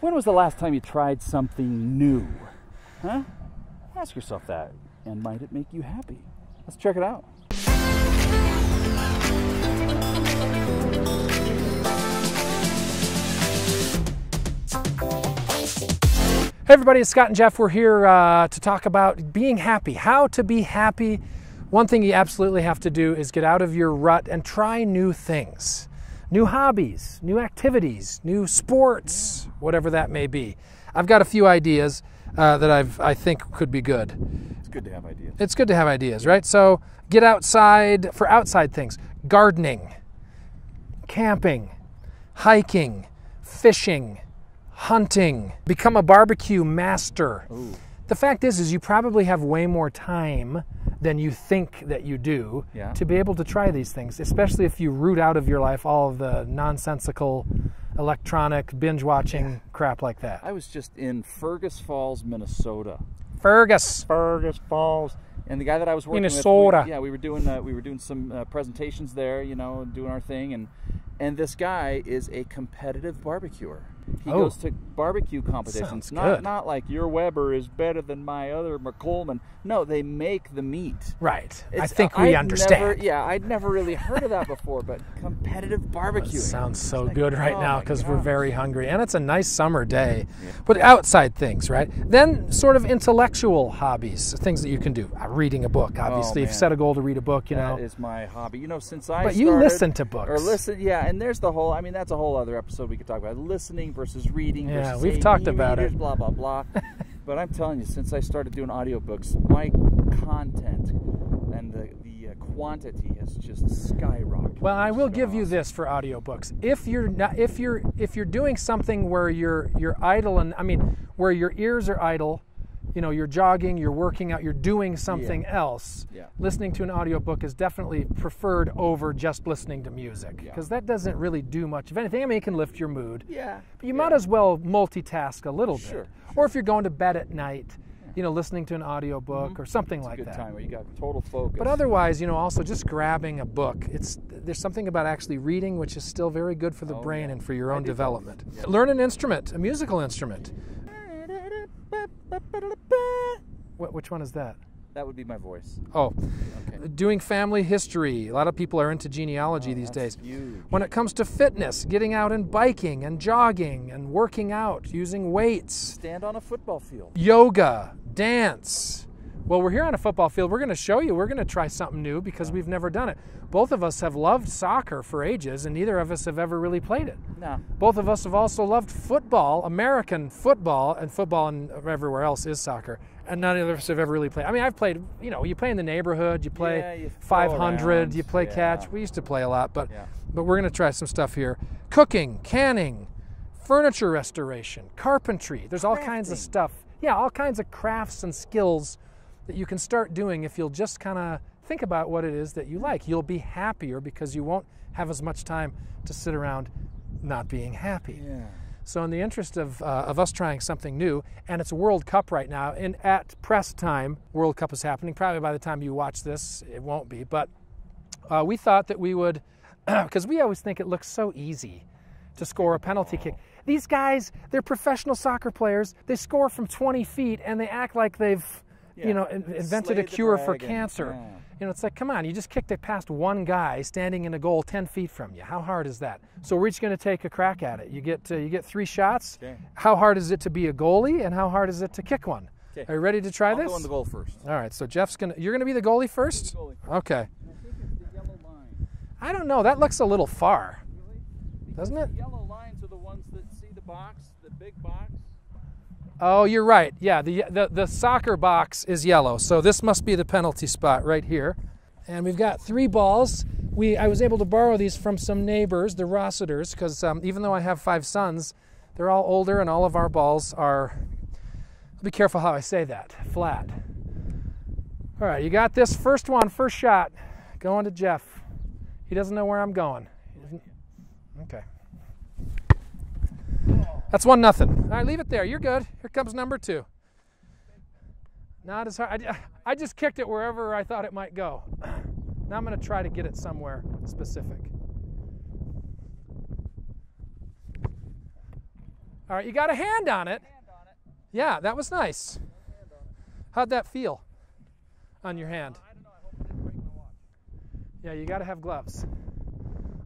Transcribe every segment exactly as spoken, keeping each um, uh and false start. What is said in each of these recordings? When was the last time you tried something new? Huh? Ask yourself that, and might it make you happy? Let's check it out. Hey everybody, it's Scott and Jeff. We're here uh, to talk about being happy, how to be happy. One thing you absolutely have to do is get out of your rut and try new things. New hobbies, new activities, new sports, whatever that may be. I've got a few ideas uh, that I've, I think could be good. It's good to have ideas. It's good to have ideas, right? So get outside for outside things. Gardening, camping, hiking, fishing, hunting. Become a barbecue master. Ooh. The fact is, is you probably have way more time than you think that you do yeah. to be able to try these things, especially if you root out of your life all of the nonsensical, electronic, binge-watching yeah. crap like that. I was just in Fergus Falls, Minnesota. Fergus. Fergus Falls. And the guy that I was working Minnesota. with, we, yeah, we were doing uh, we were doing some uh, presentations there, you know, doing our thing, and and this guy is a competitive barbecuer. He oh. goes to barbecue competitions. Not good. Not like your Weber is better than my other McCollman. No, they make the meat. Right. It's, I think we I'd understand. Never, yeah, I'd never really heard of that before, but competitive barbecue. Sounds so like, good right oh now because we're very hungry, and it's a nice summer day. Yeah. But outside things, right? Then sort of intellectual hobbies, things that you can do. Reading a book, obviously. Oh, you've set a goal to read a book, you that know. That is my hobby. You know, since I But started, you listen to books. Or listen, yeah, and there's the whole, I mean, that's a whole other episode we could talk about. Listening versus reading yeah, versus we've talked about readers, it. Blah, blah, blah. But I'm telling you, since I started doing audiobooks, my content and the, the quantity has just skyrocketed. Well, I will give awesome. you this for audiobooks. If you're not, if you're if you're doing something where you're you're idle and I mean, where your ears are idle, you know, you're jogging, you're working out, you're doing something yeah. else, yeah. listening to an audiobook is definitely preferred over just listening to music, because yeah. that doesn't really do much of anything. I mean, it can lift your mood, yeah. but you yeah. might as well multitask a little sure. bit. Sure. Or if you're going to bed at night, yeah. you know, listening to an audiobook mm-hmm. or something it's like that. It's a good time where you got total focus. But otherwise, you know, also just grabbing a book. It's There's something about actually reading, which is still very good for the oh, brain yeah. and for your own development. Yeah. Learn an instrument, a musical instrument. What, which one is that? That would be my voice. Oh, okay. Doing family history. A lot of people are into genealogy oh, these days. Huge. When it comes to fitness, getting out and biking and jogging and working out, using weights. Stand on a football field. Yoga, dance. Well, we're here on a football field. We're going to show you. We're going to try something new because we've never done it. Both of us have loved soccer for ages, and neither of us have ever really played it. No. Both of us have also loved football, American football, and football and everywhere else is soccer. And none of us have ever really played. I mean, I've played, you know, you play in the neighborhood, you play yeah, you five hundred, you play yeah. catch. We used to play a lot, but, yeah. but we're going to try some stuff here. Cooking, canning, furniture restoration, carpentry. There's all Crafting. kinds of stuff. Yeah, all kinds of crafts and skills that you can start doing if you'll just kind of think about what it is that you like. You'll be happier because you won't have as much time to sit around not being happy. Yeah. So in the interest of, uh, of us trying something new, and it's World Cup right now, and at press time, World Cup is happening. Probably by the time you watch this, it won't be, but uh, we thought that we would, because we always think it looks so easy to score a penalty kick. These guys, they're professional soccer players. They score from twenty feet, and they act like they've Yeah. you know, invented Slay a cure for cancer. Yeah. You know, it's like, come on, you just kicked it past one guy standing in a goal ten feet from you. How hard is that? So we're each going to take a crack at it. You get uh, you get three shots. Okay. How hard is it to be a goalie, and how hard is it to kick one? Okay. Are you ready to try I'll this? I'll go on the goal first. All right, so Jeff's going to, you're going to be the goalie first? The goalie first. Okay. And I think it's the yellow line. I don't know, that looks a little far, really? doesn't it? The yellow lines are the ones that see the box, the big box. Oh, you're right. Yeah, the, the the soccer box is yellow, so this must be the penalty spot right here. And we've got three balls. We I was able to borrow these from some neighbors, the Rossiters, because um, even though I have five sons, they're all older, and all of our balls are, I'll be careful how I say that, flat. All right, you got this first one, first shot, going to Jeff. He doesn't know where I'm going. Okay. That's one nothing. All right, leave it there. You're good. Here comes number two. Not as hard. I, I just kicked it wherever I thought it might go. Now I'm going to try to get it somewhere specific. All right, you got a hand on it. Hand on it. Yeah, that was nice. How'd that feel on your hand? Uh, I don't know. I hope it didn't break my watch. Yeah, you got to have gloves.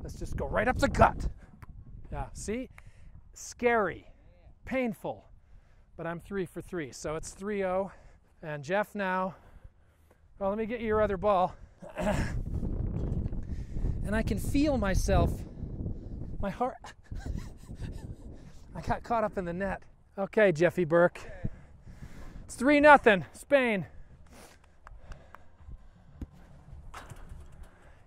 Let's just go right up the gut. Yeah, see? Scary, painful, but I'm three for three, so it's three oh. And Jeff now, well, let me get you your other ball. And I can feel myself, my heart. I got caught up in the net. Okay, Jeffy Burke. Okay. It's three nothing, Spain.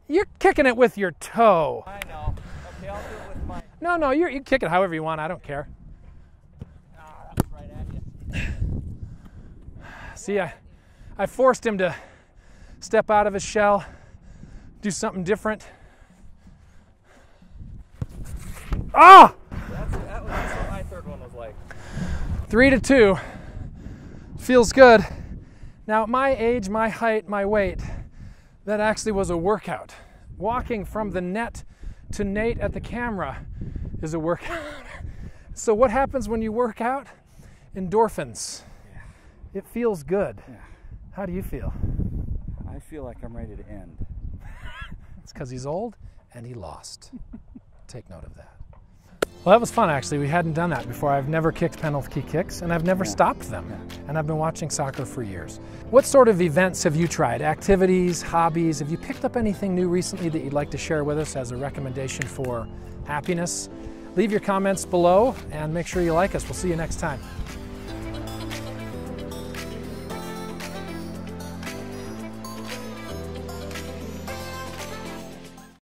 You're kicking it with your toe. I know. Okay, I'll do it with my... No, no, you're, you kick it however you want. I don't care. Ah, that was right at you. See, I, I forced him to step out of his shell, do something different. Ah! That's, that was, that's what my third one was like. Three to two. Feels good. Now, at my age, my height, my weight, that actually was a workout. Walking from the net to Nate at the camera is a workout. So what happens when you work out? Endorphins. Yeah. It feels good. Yeah. How do you feel? I feel like I'm ready to end. It's because he's old and he lost. Take note of that. Well, that was fun, actually. We hadn't done that before. I've never kicked penalty kicks, and I've never yeah. stopped them. Yeah. And I've been watching soccer for years. What sort of events have you tried? Activities, hobbies? Have you picked up anything new recently that you'd like to share with us as a recommendation for happiness? Leave your comments below and make sure you like us. We'll see you next time.